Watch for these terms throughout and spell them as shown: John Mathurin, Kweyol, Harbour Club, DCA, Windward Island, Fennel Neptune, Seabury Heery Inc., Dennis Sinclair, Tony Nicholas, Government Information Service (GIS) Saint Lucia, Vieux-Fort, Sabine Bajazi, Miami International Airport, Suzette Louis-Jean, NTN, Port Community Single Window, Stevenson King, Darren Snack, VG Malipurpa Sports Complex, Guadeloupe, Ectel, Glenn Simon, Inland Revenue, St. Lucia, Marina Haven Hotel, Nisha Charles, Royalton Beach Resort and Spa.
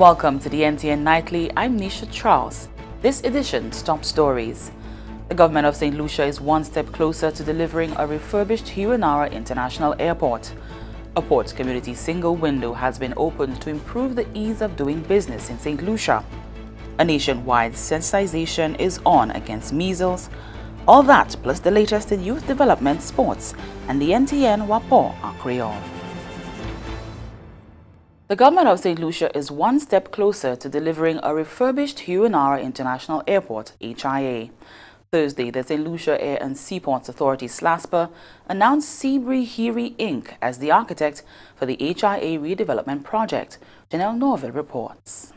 Welcome to the NTN Nightly. I'm Nisha Charles. This edition's top stories. The government of St. Lucia is one step closer to delivering a refurbished Hewanorra International Airport. A Port Community Single Window has been opened to improve the ease of doing business in St. Lucia. A nationwide sensitization is on against measles. All that plus the latest in youth development, sports, and the NTN wa-poor en Kweyol. The government of St. Lucia is one step closer to delivering a refurbished Hewanorra International Airport, HIA. Thursday, the St. Lucia Air and Seaports Authority, SLASPA, announced Seabury Heery Inc. as the architect for the HIA redevelopment project. Janelle Norville reports.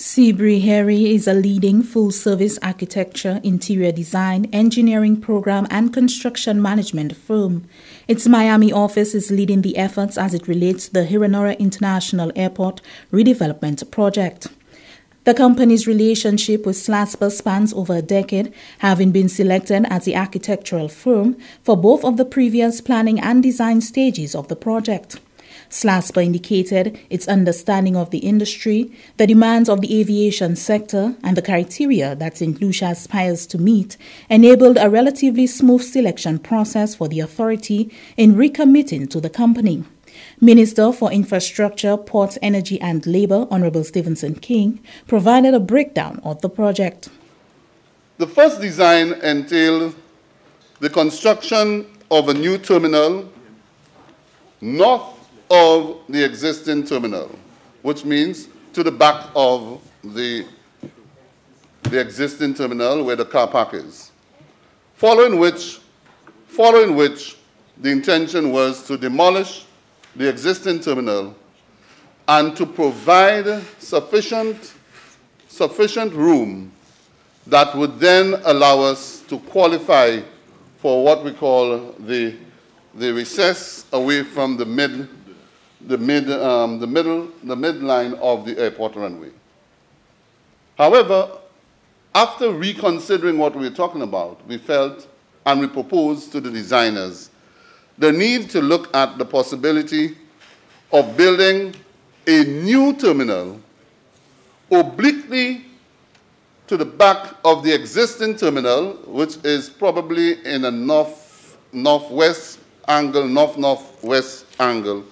Seabury Heery is a leading full-service architecture, interior design, engineering program and construction management firm. Its Miami office is leading the efforts as it relates to the Hewanorra International Airport redevelopment project. The company's relationship with SLASPA spans over a decade, having been selected as the architectural firm for both of the previous planning and design stages of the project. SLASPA indicated its understanding of the industry, the demands of the aviation sector, and the criteria that St. Lucia aspires to meet enabled a relatively smooth selection process for the authority in recommitting to the company. Minister for Infrastructure, Ports, Energy and Labour, Honourable Stevenson King, provided a breakdown of the project. The first design entailed the construction of a new terminal north of the existing terminal, which means to the back of the existing terminal where the car park is. Following which, the intention was to demolish the existing terminal and to provide sufficient room that would then allow us to qualify for what we call the recess away from the midline of the airport runway. However, after reconsidering what we were talking about, we felt and we proposed to the designers the need to look at the possibility of building a new terminal obliquely to the back of the existing terminal, which is probably in a north-northwest angle,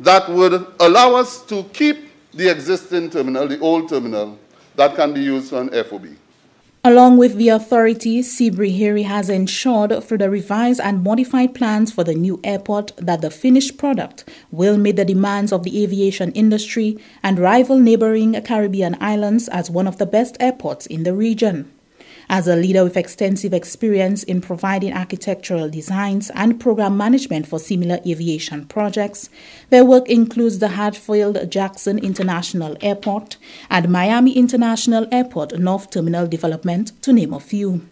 that would allow us to keep the existing terminal, the old terminal, that can be used on FOB. Along with the authority, Seabury Heery has ensured through the revised and modified plans for the new airport that the finished product will meet the demands of the aviation industry and rival neighboring Caribbean islands as one of the best airports in the region. As a leader with extensive experience in providing architectural designs and program management for similar aviation projects, their work includes the Hartfield-Jackson International Airport and Miami International Airport North Terminal Development, to name a few.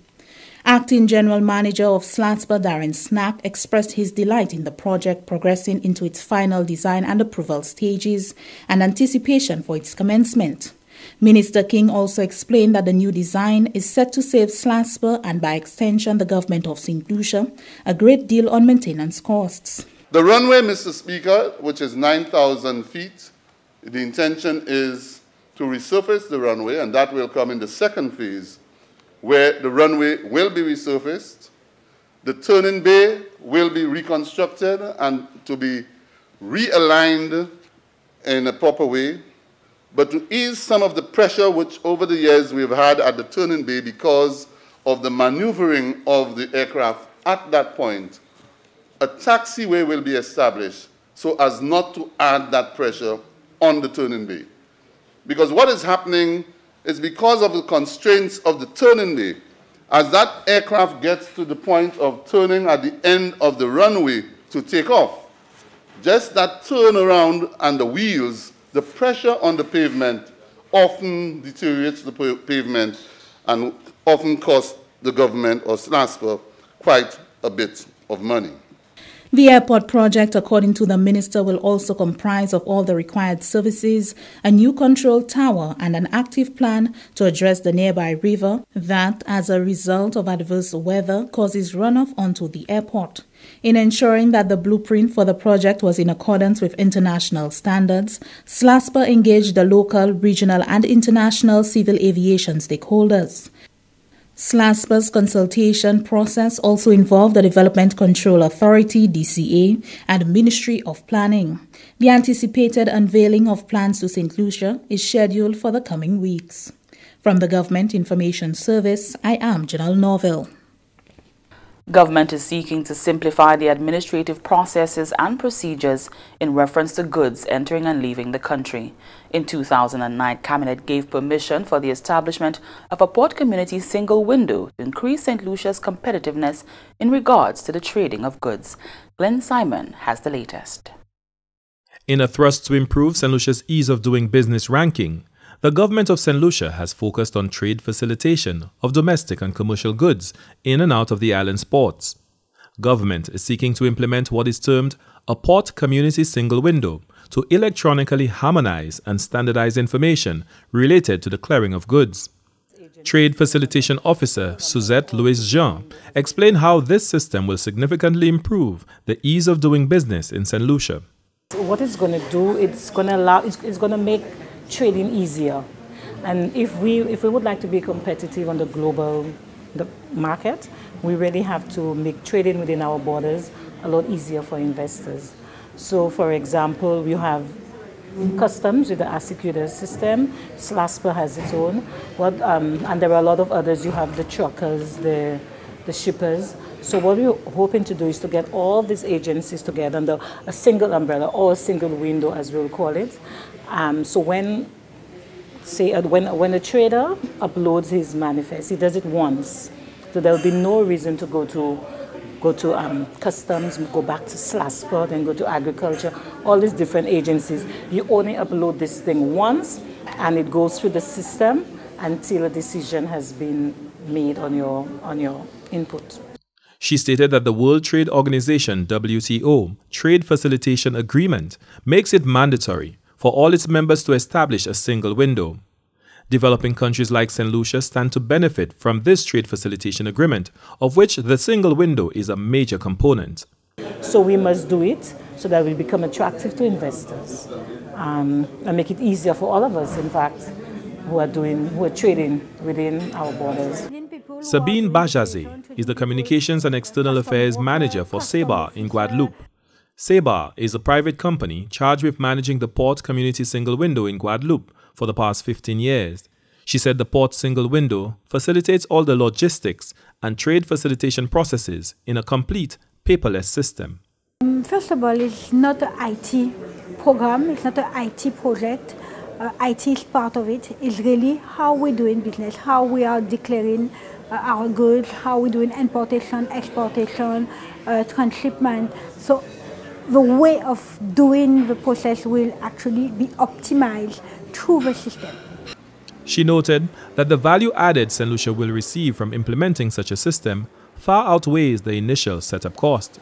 Acting General Manager of SLASPA, Darren Snack, expressed his delight in the project progressing into its final design and approval stages and anticipation for its commencement. Minister King also explained that the new design is set to save SLASPA and by extension the government of St. Lucia a great deal on maintenance costs. The runway, Mr. Speaker, which is 9,000 feet, the intention is to resurface the runway, and that will come in the second phase where the runway will be resurfaced, the turning bay will be reconstructed and to be realigned in a proper way. But to ease some of the pressure which over the years we've had at the turning bay because of the maneuvering of the aircraft at that point, a taxiway will be established so as not to add that pressure on the turning bay. Because what is happening is because of the constraints of the turning bay, as that aircraft gets to the point of turning at the end of the runway to take off, just that turnaround and the wheels, the pressure on the pavement often deteriorates the pavement and often costs the government or SLASPA quite a bit of money. The airport project, according to the minister, will also comprise of all the required services, a new control tower and an active plan to address the nearby river that, as a result of adverse weather, causes runoff onto the airport. In ensuring that the blueprint for the project was in accordance with international standards, SLASPA engaged the local, regional and international civil aviation stakeholders. SLASPA's consultation process also involved the Development Control Authority, DCA, and Ministry of Planning. The anticipated unveiling of plans to St. Lucia is scheduled for the coming weeks. From the Government Information Service, I am Janelle Norville. Government is seeking to simplify the administrative processes and procedures in reference to goods entering and leaving the country. In 2009, Cabinet gave permission for the establishment of a Port Community Single Window to increase St. Lucia's competitiveness in regards to the trading of goods. Glenn Simon has the latest. In a thrust to improve St. Lucia's ease of doing business ranking, the government of St. Lucia has focused on trade facilitation of domestic and commercial goods in and out of the island's ports. Government is seeking to implement what is termed a Port Community Single Window to electronically harmonize and standardize information related to the clearing of goods. Trade Facilitation Officer Suzette Louis-Jean explained how this system will significantly improve the ease of doing business in St. Lucia. What it's going to do, it's going to make trading easier, and if we would like to be competitive on the global market, we really have to make trading within our borders a lot easier for investors. So for example, we have customs with the ASYCUDA system, SLASPA has its own, and there are a lot of others. You have the truckers, the shippers. So what we're hoping to do is to get all these agencies together under a single umbrella, or a single window as we'll call it. So when a trader uploads his manifest, he does it once. So there will be no reason to go to customs, go back to SLASPA, then go to agriculture, all these different agencies. You only upload this thing once, and it goes through the system until a decision has been made on your input. She stated that the World Trade Organization (WTO) Trade Facilitation Agreement makes it mandatory for all its members to establish a single window. Developing countries like St. Lucia stand to benefit from this trade facilitation agreement, of which the single window is a major component. So we must do it so that we become attractive to investors and make it easier for all of us, in fact, who are trading within our borders. Sabine Bajazi is the Communications and External Affairs Manager for SEBAR in Guadeloupe. SEBAR is a private company charged with managing the Port Community Single Window in Guadeloupe for the past 15 years. She said the Port Single Window facilitates all the logistics and trade facilitation processes in a complete paperless system. First of all, it's not an IT program, it's not an IT project. IT is part of it. It's really how we're doing business, how we are declaring our goods, how we're doing importation, exportation, transshipment. So the way of doing the process will actually be optimized through the system. She noted that the value added St. Lucia will receive from implementing such a system far outweighs the initial setup cost.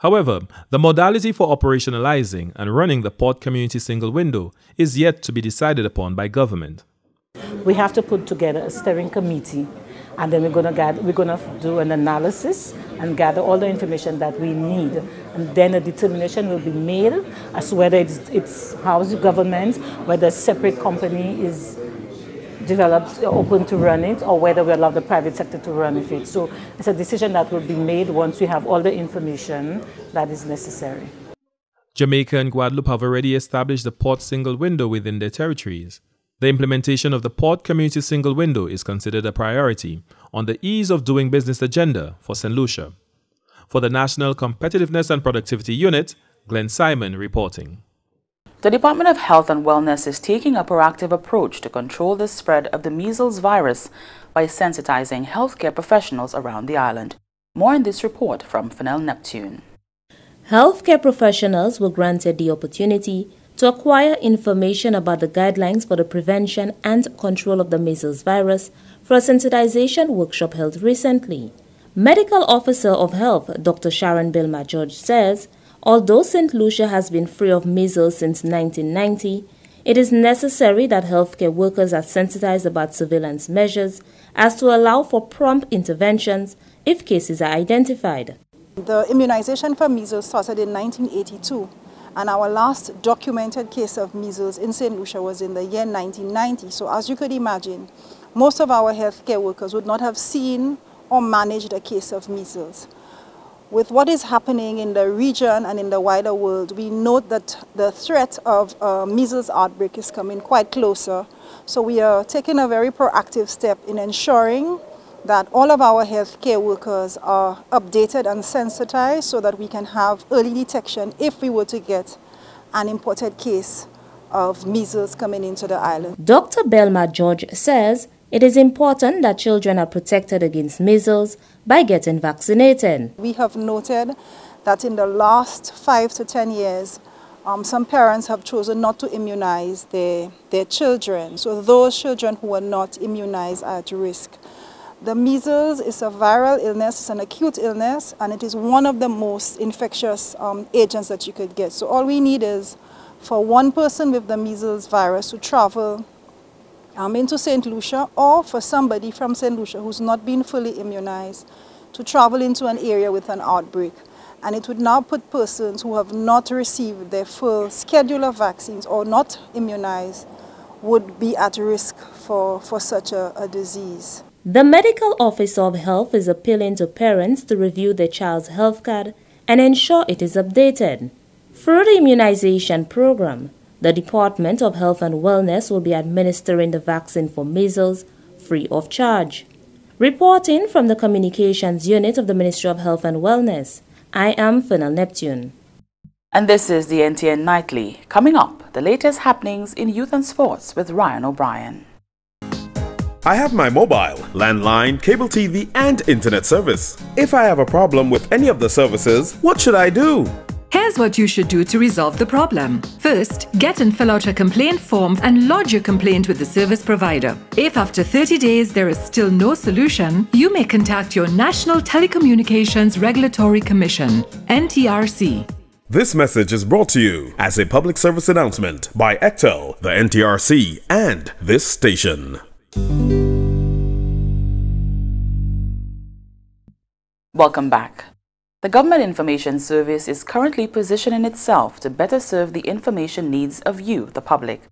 However, the modality for operationalizing and running the Port Community Single Window is yet to be decided upon by government. We have to put together a steering committee, and then we're going to do an analysis and gather all the information that we need, and then a determination will be made as whether it's house government, whether a separate company is developed, open to run it, or whether we allow the private sector to run with it. So it's a decision that will be made once we have all the information that is necessary. Jamaica and Guadeloupe have already established the Port Single Window within their territories. The implementation of the Port Community Single Window is considered a priority on the ease of doing business agenda for St. Lucia. For the National Competitiveness and Productivity Unit, Glenn Simon reporting. The Department of Health and Wellness is taking a proactive approach to control the spread of the measles virus by sensitizing healthcare professionals around the island. More in this report from Fennel Neptune. Healthcare professionals were granted the opportunity to acquire information about the guidelines for the prevention and control of the measles virus for a sensitization workshop held recently. Medical Officer of Health, Dr. Sharon Belmar-George says, although St. Lucia has been free of measles since 1990, it is necessary that healthcare workers are sensitized about surveillance measures as to allow for prompt interventions if cases are identified. The immunization for measles started in 1982, and our last documented case of measles in St. Lucia was in the year 1990. So as you could imagine, most of our healthcare workers would not have seen or managed a case of measles. With what is happening in the region and in the wider world, we note that the threat of a measles outbreak is coming quite closer. So we are taking a very proactive step in ensuring that all of our healthcare workers are updated and sensitized so that we can have early detection if we were to get an imported case of measles coming into the island. Dr. Belmar-George says it is important that children are protected against measles by getting vaccinated. We have noted that in the last 5 to 10 years, some parents have chosen not to immunize their children. So those children who are not immunized are at risk. The measles is a viral illness, it's an acute illness, and it is one of the most infectious agents that you could get. So all we need is for one person with the measles virus to travel into St. Lucia, or for somebody from St. Lucia who's not been fully immunized to travel into an area with an outbreak. And it would now put persons who have not received their full schedule of vaccines or not immunized would be at risk for such a disease. The Medical Office of Health is appealing to parents to review their child's health card and ensure it is updated. Through the immunization program, the Department of Health and Wellness will be administering the vaccine for measles free of charge. Reporting from the Communications Unit of the Ministry of Health and Wellness, I am Fennel Neptune. And this is the NTN Nightly. Coming up, the latest happenings in youth and sports with Ryan O'Brien. I have my mobile, landline, cable TV, and internet service. If I have a problem with any of the services, what should I do? Here's what you should do to resolve the problem. First, get and fill out a complaint form and lodge your complaint with the service provider. If after 30 days there is still no solution, you may contact your National Telecommunications Regulatory Commission, NTRC. This message is brought to you as a public service announcement by Ectel, the NTRC, and this station. Welcome back. The Government Information Service is currently positioning itself to better serve the information needs of you, the public.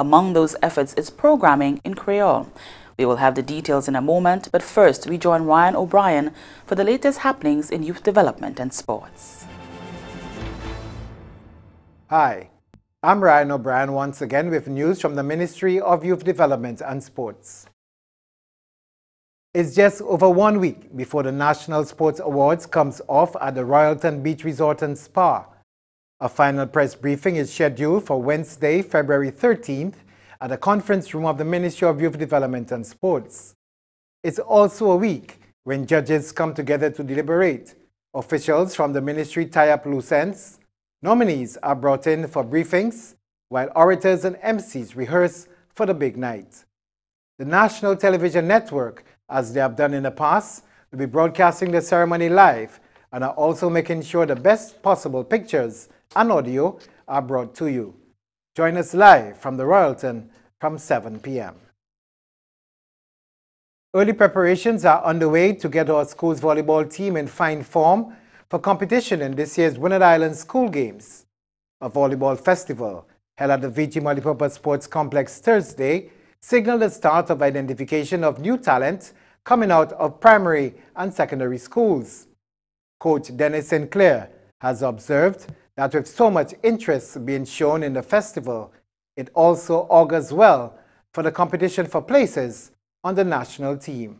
Among those efforts is programming in Creole. We will have the details in a moment, but first we join Ryan O'Brien for the latest happenings in youth development and sports. Hi. I'm Ryan O'Brien once again with news from the Ministry of Youth Development and Sports. It's just over 1 week before the National Sports Awards comes off at the Royalton Beach Resort and Spa. A final press briefing is scheduled for Wednesday, February 13th at the conference room of the Ministry of Youth Development and Sports. It's also a week when judges come together to deliberate. Officials from the ministry tie up loose ends. Nominees are brought in for briefings, while orators and MCs rehearse for the big night. The National Television Network, as they have done in the past, will be broadcasting the ceremony live and are also making sure the best possible pictures and audio are brought to you. Join us live from the Royalton from 7 p.m. Early preparations are underway to get our school's volleyball team in fine form for competition in this year's Windward Island School Games, a volleyball festival held at the VG Malipurpa Sports Complex Thursday, signaled the start of identification of new talent coming out of primary and secondary schools. Coach Dennis Sinclair has observed that with so much interest being shown in the festival, it also augurs well for the competition for places on the national team.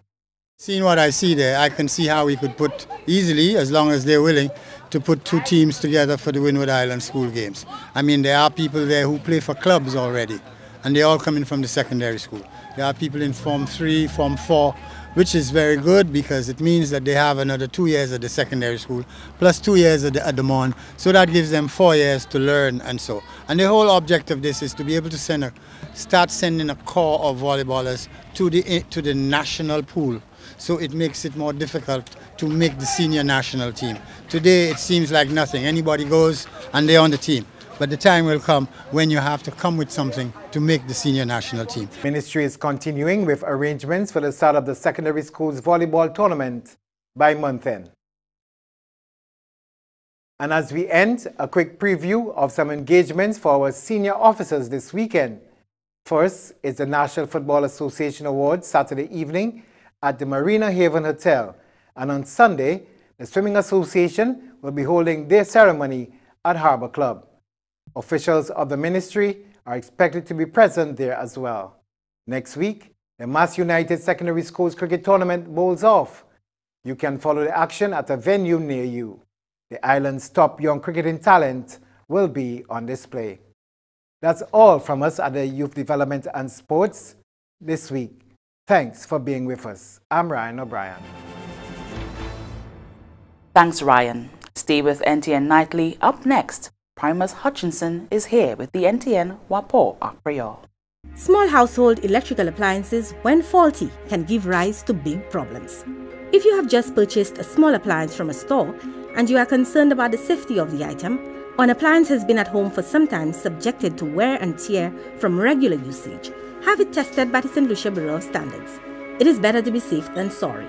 Seeing what I see there, I can see how we could put easily, as long as they're willing, to put two teams together for the Windward Island School Games. I mean, there are people there who play for clubs already, and they're all coming from the secondary school. There are people in Form 3, Form 4, which is very good because it means that they have another 2 years at the secondary school, plus 2 years at the MON, so that gives them 4 years to learn and so. And the whole object of this is to be able to start sending a core of volleyballers to the national pool. So it makes it more difficult to make the senior national team. Today it seems like nothing. Anybody goes and they're on the team. But the time will come when you have to come with something to make the senior national team. Ministry is continuing with arrangements for the start of the secondary school's volleyball tournament by month end. And as we end, a quick preview of some engagements for our senior officers this weekend. First is the National Football Association Awards Saturday evening at the Marina Haven Hotel. And on Sunday, the Swimming Association will be holding their ceremony at Harbour Club. Officials of the ministry are expected to be present there as well. Next week, the Mass United Secondary Schools Cricket Tournament bowls off. You can follow the action at a venue near you. The island's top young cricketing talent will be on display. That's all from us at the Youth Development and Sports this week. Thanks for being with us. I'm Ryan O'Brien. Thanks, Ryan. Stay with NTN Nightly. Up next, Primus Hutchinson is here with the NTN wa-poor en Kweyol. Small household electrical appliances, when faulty, can give rise to big problems. If you have just purchased a small appliance from a store and you are concerned about the safety of the item, or an appliance has been at home for some time subjected to wear and tear from regular usage, have it tested by the St. Lucia Bureau of Standards. It is better to be safe than sorry.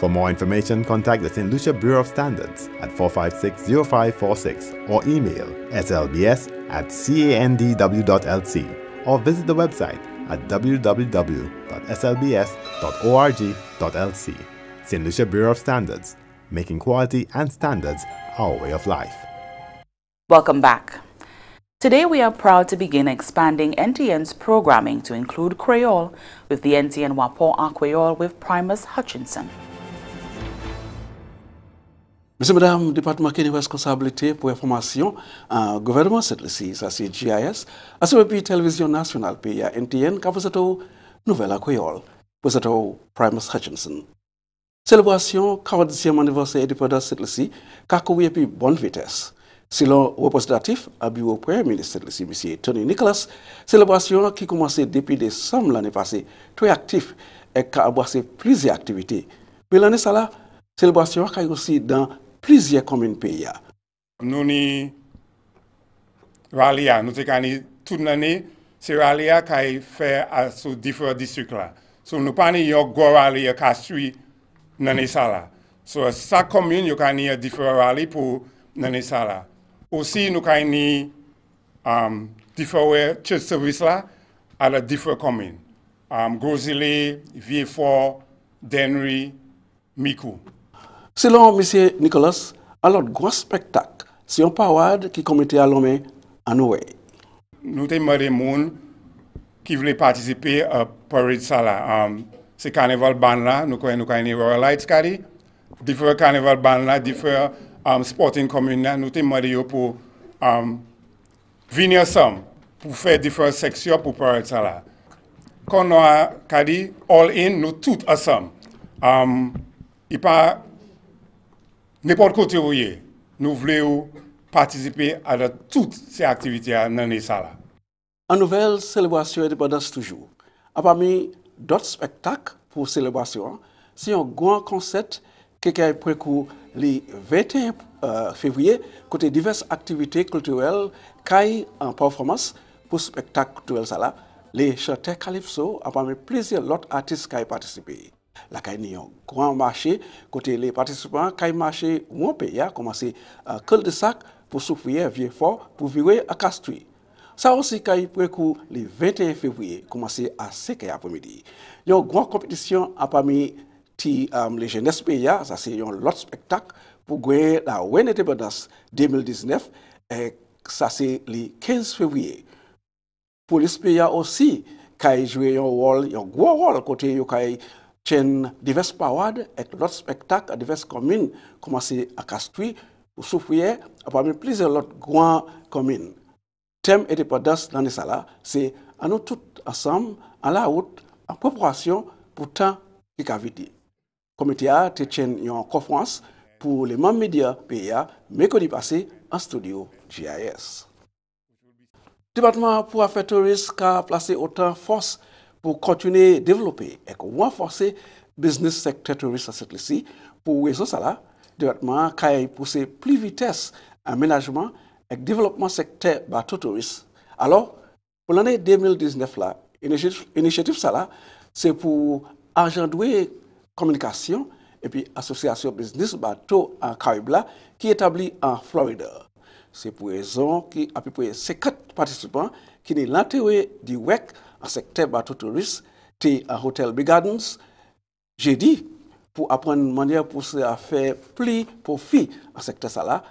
For more information, contact the St. Lucia Bureau of Standards at 456-0546 or email slbs@candw.lc or visit the website at www.slbs.org.lc. St. Lucia Bureau of Standards, making quality and standards our way of life. Welcome back. Today we are proud to begin expanding NTN's programming to include Creole with the NTN wa-poor en Kweyol with Primus Hutchinson. Monsieur, Madame, Département qui est responsabilité pour l'information, le gouvernement de Saint-Lucie, ça c'est GIS, à ce moment-là, Télévision Nationale, pays à NTN, qui a fait une nouvelle en Kweyol, pour cette Primus Hutchinson. Célébration 40e anniversaire indépendance de Saint-Lucie, qui a couru à bonne vitesse. Selon le représentatif à bureau premier ministre de l'État, M. Tony Nicholas, célébration qui commençait depuis décembre l'année passée, très actif et qui a embrassé plusieurs activités. Mais l'année ça la célébration qui est aussi dans plusieurs communes pays. Nous ni rallia, nous avons toute l'année c'est rallia qui est fait sur différents districts là. So nous pas ni un gros rallia qui suit l'année ça là. So sa commune il y a différents rallies pour l'année ça là. Aussi, nous avons différents church services à différentes communes. Groselay, Vieux-Fort, Denry, Mikou. Selon M. Nicolas, alors grand spectacle, c'est un parade qui commettait à l'homme à Noé. Nous avons des gens qui voulaient participer à la parade ça là. C'est carnaval band là, nous avons Royal Lights, différents carnaval band là, différents sporting communes, nous avons pour venir ensemble, pour faire différentes sections pour parler de ça là. Quand nous avons dit all in, nous tous ensemble. Il n'y a pas n'importe côté où nous voulons participer à toutes ces activités dans ça là. En nouvelle célébration indépendance toujours. Parmi d'autres spectacles pour célébration, c'est un grand concept qui est prévu le 21 février, côté diverses activités culturelles, caille en performance pour spectacle culturel ça là, les chanteurs calypso a parmi plusieurs autres artistes qui ont participé. La caille est un grand marché, côté les participants qui ont marché ou un pays a commencé à cul-de-sac pour souffrir vieux fort pour virer à Castries. Ça aussi caille précourt le 21 février, commencé à 5h après-midi. Il y a une grande compétition à parmi les jeunesses pays, ça c'est un lot spectacle pour gagner la Windward Independence 2019, et ça c'est le 15 février. Pour les pays aussi, qui jouent un gros rôle côté, qui tiennent diverses parades et lot spectacle à diverses communes, commencé à Castries, pour souffrir parmi plusieurs autres grandes communes. Thème indépendance dans les salas, c'est à nous tous ensemble, à la route, en préparation pour temps qui a vécu. Le comité a tenu une conférence pour les membres médias pays, mercredi passé en studio GIS. Le département pour affaires touristes a placé autant de force pour continuer à développer et renforcer le business secteur touriste à Saint-Lucie. Pour résoudre cela, le département a poussé plus vitesse aménagement et développement secteur bateau touriste. Alors, pour l'année 2019, l'initiative c'est pour agender communication et puis Association Business Bateau en Caraïbes qui est établie en Floride. C'est pour raison qu'il y a à peu près 50 participants qui sont l'intérêt du WEC en secteur bateau touriste et en Hotel Big Gardens. J'ai dit pour apprendre une manière pour se faire plus profit en secteur ça là.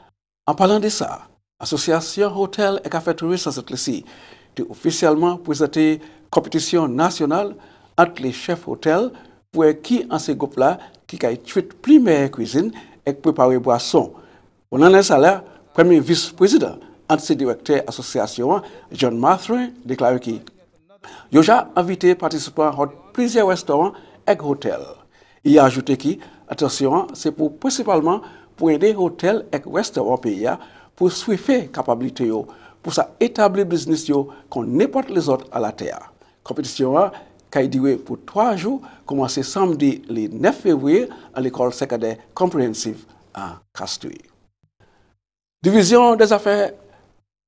En parlant de ça, Association Hôtel et Café Touristes en Saint-Lucie a officiellement présenté compétition nationale entre les chefs hôtels pour qui en ce groupe-là qui a tué plus meilleure cuisine et préparer boissons. On en est ça là. Premier vice-président et ses directeurs association, John Mathurin, déclare qu'il a invité participants à plusieurs restaurants et hôtels. Il a ajouté que, attention, c'est pour principalement pour aider hôtels et restaurants pays pour suivre capacité pour établir business qu'on n'importe les autres à la terre. Compétition qui a duré pour 3 jours, commencé samedi le 9 février à l'école secondaire Comprehensive à Castries. Division des affaires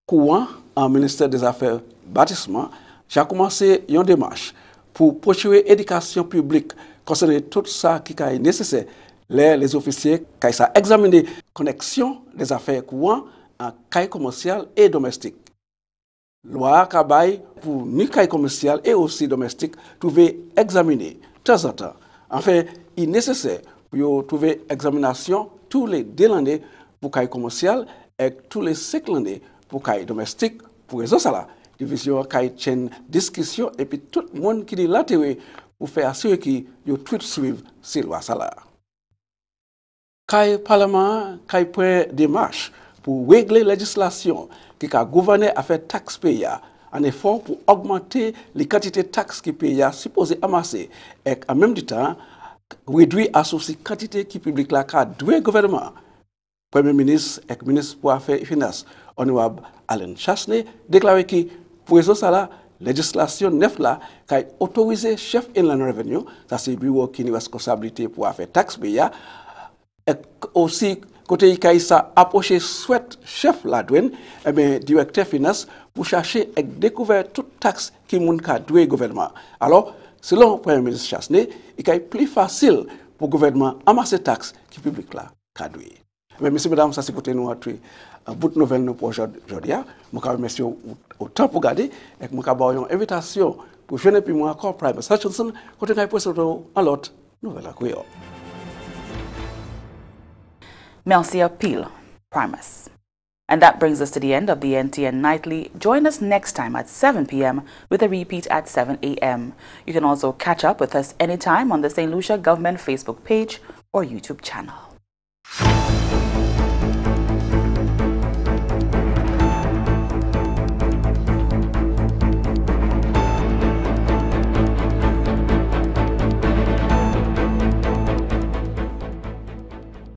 courantes en ministère des affaires bâtiment, j'ai commencé une démarche pour procurer l'éducation publique concernant tout ça qui est nécessaire. Les officiers qui ont examiné la connexion des affaires courantes en caille commerciale et domestique. Loi Kabaye pour ni caille commerciale et aussi domestique trouver examiner de temps en temps. Enfin, il est nécessaire pour trouver examination tous les 2 ans pour caille commerciale et tous les 5 ans pour caille domestique. Pour raison ça, division caille chaîne discussion et puis tout le monde qui est là pour faire assurer que yo tout suivre ces lois ça là. Caille parlement caille prend démarche pour régler la législation qui a gouverné à faire taxes payées, un effort pour augmenter les quantités de taxes qui payées supposées amasser et en même temps réduire associer quantité qui publique la carte du gouvernement. Premier ministre et ministre pour Affaires et Finances, Honorable Alan Chasney, déclarait que pour résoudre la législation 9 là, qui a autorisé le chef Inland Revenue, ça c'est le bureau qui a une responsabilité pour affaires taxes payées, et aussi, côté ICAI, approché souhaite chef la douane, et bien directeur finance, pour chercher et découvrir toute taxe qui a doué le gouvernement. Alors, selon le Premier ministre Chasney, il est plus facile pour le gouvernement amasser taxes qui public là, qu'a doué. Mais messieurs, mesdames, ça c'est pour nous entrer en bout de nouvelle pour aujourd'hui. Je vous remercie autant pour regarder et je vous remercie une invitation pour jeune puis moi encore Primus Hutchinson quand on a posé en l'autre nouvelle à Kweyol. Merci à pile, Primus. And that brings us to the end of the NTN Nightly. Join us next time at 7 p.m. with a repeat at 7 a.m. You can also catch up with us anytime on the St. Lucia Government Facebook page or YouTube channel.